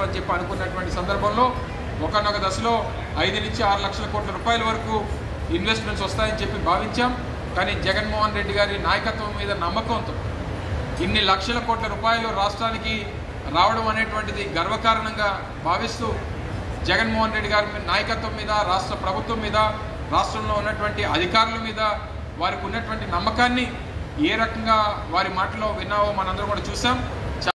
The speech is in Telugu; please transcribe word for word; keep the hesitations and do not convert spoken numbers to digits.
చేసుకోవచ్చు అని చెప్పి అనుకున్నటువంటి సందర్భంలో ఒకనొక దశలో ఐదు నుంచి ఆరు లక్షల కోట్ల రూపాయల వరకు ఇన్వెస్ట్మెంట్స్ వస్తాయని చెప్పి భావించాం. కానీ జగన్మోహన్ రెడ్డి గారి నాయకత్వం మీద నమ్మకంతో ఇన్ని లక్షల కోట్ల రూపాయలు రాష్ట్రానికి రావడం అనేటువంటిది గర్వకారణంగా భావిస్తూ జగన్మోహన్ రెడ్డి గారి నాయకత్వం మీద, రాష్ట్ర ప్రభుత్వం మీద, రాష్ట్రంలో ఉన్నటువంటి అధికారుల మీద వారికి ఉన్నటువంటి నమ్మకాన్ని ఏ రకంగా వారి మాటలో విన్నావో మనందరూ కూడా చూసాం.